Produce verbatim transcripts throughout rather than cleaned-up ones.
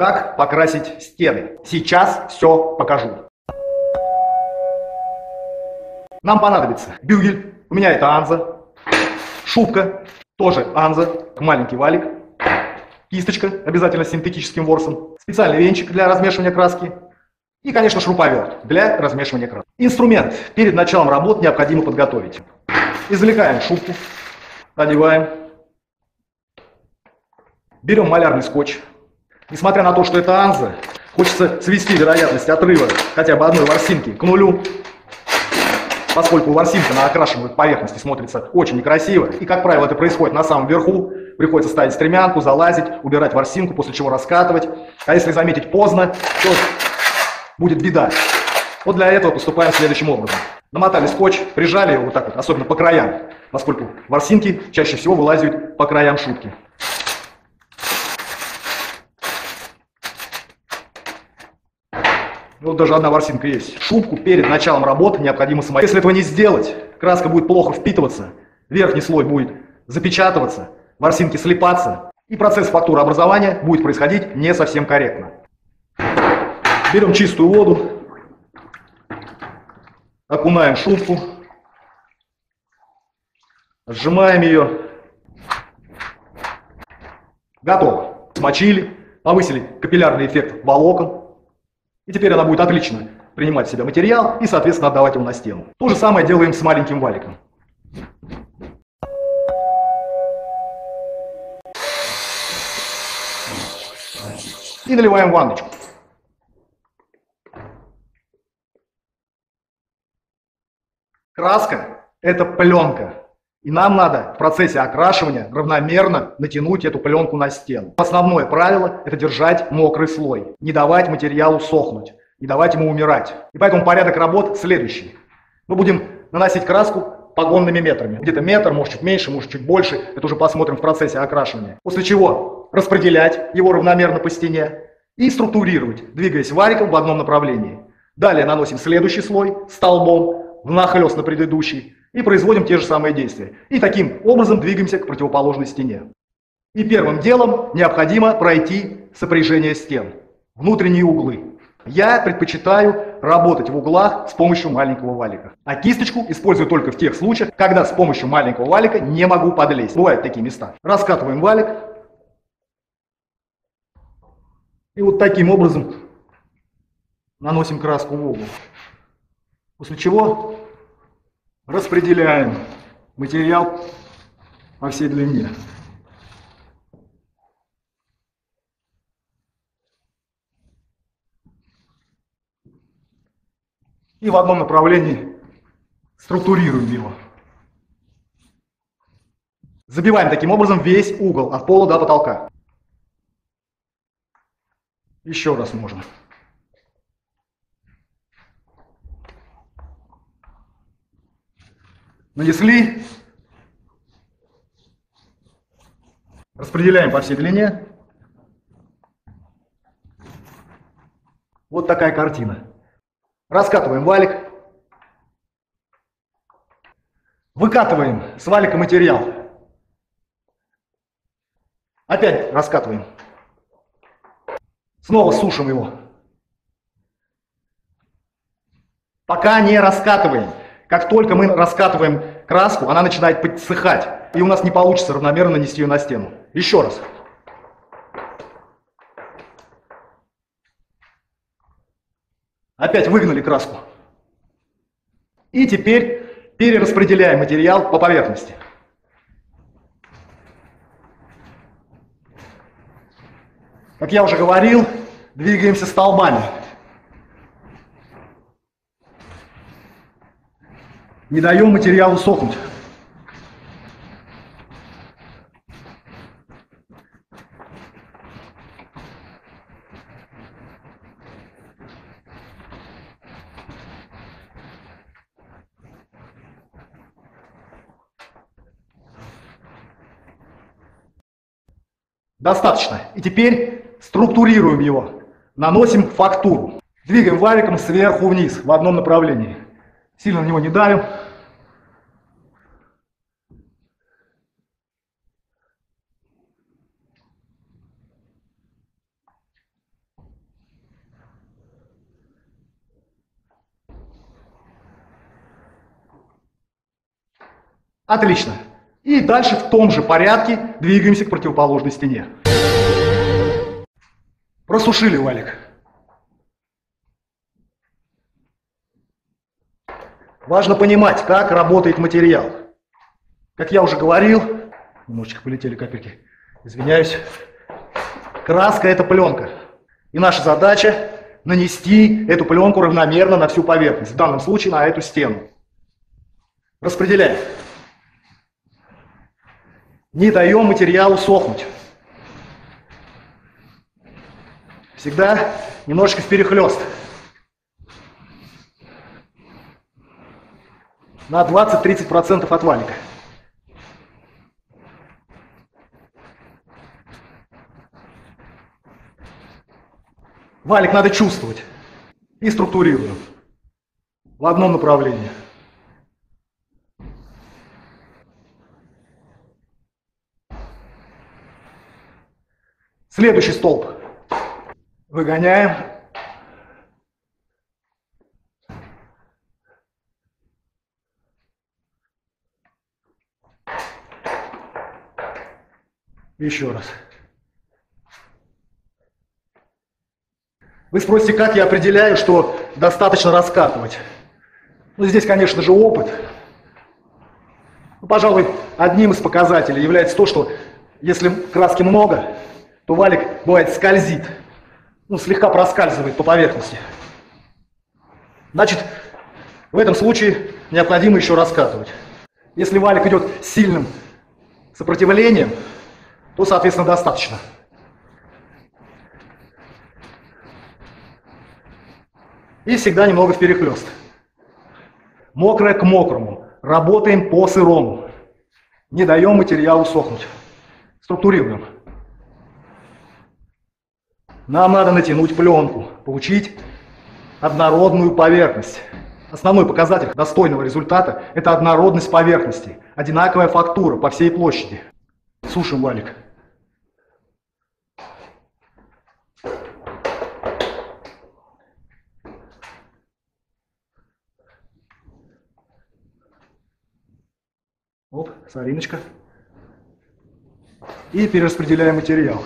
Как покрасить стены? Сейчас все покажу. Нам понадобится бюгель, у меня это анза, шубка, тоже анза, маленький валик, кисточка, обязательно с синтетическим ворсом, специальный венчик для размешивания краски и, конечно, шуруповерт для размешивания краски. Инструмент перед началом работ необходимо подготовить. Извлекаем шубку, надеваем, берем малярный скотч. Несмотря на то, что это анза, хочется свести вероятность отрыва хотя бы одной ворсинки к нулю, поскольку ворсинка на окрашенной поверхности смотрится очень некрасиво. И, как правило, это происходит на самом верху. Приходится ставить стремянку, залазить, убирать ворсинку, после чего раскатывать. А если заметить поздно, то будет беда. Вот для этого поступаем следующим образом. Намотали скотч, прижали его вот так вот, особенно по краям, поскольку ворсинки чаще всего вылазят по краям шубки. Вот даже одна ворсинка есть. Шубку перед началом работы необходимо смазать. Если этого не сделать, краска будет плохо впитываться, верхний слой будет запечатываться, ворсинки слипаться, и процесс фактурообразования будет происходить не совсем корректно. Берем чистую воду, окунаем шубку, сжимаем ее. Готово. Смочили, повысили капиллярный эффект волокон. И теперь она будет отлично принимать в себя материал и, соответственно, отдавать его на стену. То же самое делаем с маленьким валиком. И наливаем ванночку. Краска – это пленка. И нам надо в процессе окрашивания равномерно натянуть эту пленку на стену. Основное правило – это держать мокрый слой, не давать материалу сохнуть, не давать ему умирать. И поэтому порядок работ следующий. Мы будем наносить краску погонными метрами. Где-то метр, может чуть меньше, может чуть больше. Это уже посмотрим в процессе окрашивания. После чего распределять его равномерно по стене и структурировать, двигаясь вариком в одном направлении. Далее наносим следующий слой столбом, внахлёст на предыдущий. И производим те же самые действия. И таким образом двигаемся к противоположной стене. И первым делом необходимо пройти сопряжение стен, внутренние углы. Я предпочитаю работать в углах с помощью маленького валика. А кисточку использую только в тех случаях, когда с помощью маленького валика не могу подлезть. Бывают такие места. Раскатываем валик. И вот таким образом наносим краску в угол. После чего распределяем материал по всей длине. И в одном направлении структурируем его. Забиваем таким образом весь угол от пола до потолка. Еще раз можно. Нанесли, распределяем по всей длине. Вот такая картина. Раскатываем валик. Выкатываем с валика материал. Опять раскатываем. Снова сушим его. Пока не раскатываем. Как только мы раскатываем краску, она начинает подсыхать, и у нас не получится равномерно нанести ее на стену. Еще раз. Опять выгнали краску. И теперь перераспределяем материал по поверхности. Как я уже говорил, двигаемся столбами. Не даем материалу сохнуть. Достаточно. И теперь структурируем его. Наносим фактуру. Двигаем валиком сверху вниз в одном направлении. Сильно на него не давим. Отлично. И дальше в том же порядке двигаемся к противоположной стене. Просушили валик. Важно понимать, как работает материал. Как я уже говорил, немножечко полетели капельки, извиняюсь, краска — это пленка. И наша задача — нанести эту пленку равномерно на всю поверхность, в данном случае на эту стену. Распределяем. Не даем материалу сохнуть. Всегда немножечко вперехлёст. На двадцать-тридцать процентов от валика. Валик надо чувствовать. И структурируем в одном направлении. Следующий столб. Выгоняем. Еще раз. Вы спросите, как я определяю, что достаточно раскатывать? Ну, здесь, конечно же, опыт. Ну, пожалуй, одним из показателей является то, что если краски много, то валик, бывает, скользит, ну, слегка проскальзывает по поверхности. Значит, в этом случае необходимо еще раскатывать. Если валик идет с сильным сопротивлением, то, соответственно, достаточно. И всегда немного вперехлёст. Мокрое к мокрому. Работаем по сырому. Не даем материалу сохнуть. Структурируем. Нам надо натянуть пленку, получить однородную поверхность. Основной показатель достойного результата – это однородность поверхности, одинаковая фактура по всей площади. Сушим валик. Оп, сориночка. И перераспределяем материал.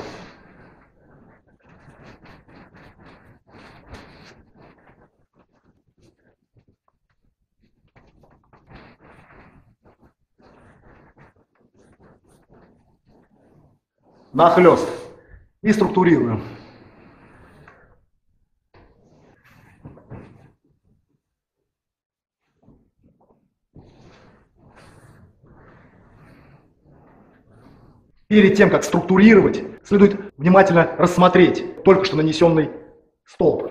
Нахлёст. И структурируем. Перед тем, как структурировать, следует внимательно рассмотреть только что нанесенный столб.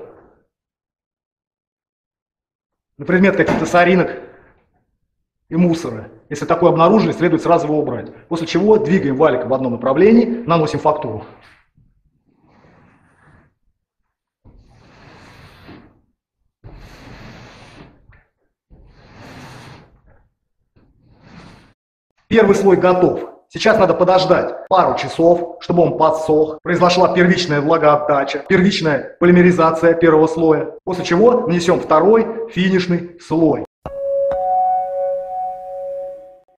На предмет каких-то соринок и мусора. Если такое обнаружили, следует сразу его убрать. После чего двигаем валик в одном направлении, наносим фактуру. Первый слой готов. Сейчас надо подождать пару часов, чтобы он подсох, произошла первичная влагоотдача, первичная полимеризация первого слоя, после чего нанесем второй финишный слой.